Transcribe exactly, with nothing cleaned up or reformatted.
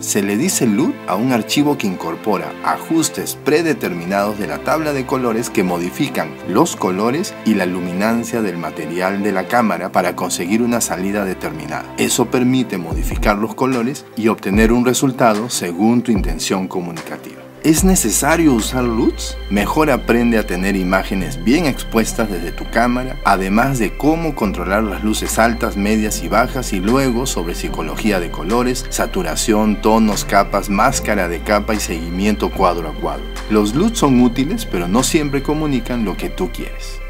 Se le dice L U T a un archivo que incorpora ajustes predeterminados de la tabla de colores que modifican los colores y la luminancia del material de la cámara para conseguir una salida determinada. Eso permite modificar los colores y obtener un resultado según tu intención comunicativa. ¿Es necesario usar L U Ts? Mejor aprende a tener imágenes bien expuestas desde tu cámara, además de cómo controlar las luces altas, medias y bajas, y luego sobre psicología de colores, saturación, tonos, capas, máscara de capa y seguimiento cuadro a cuadro. Los L U Ts son útiles, pero no siempre comunican lo que tú quieres.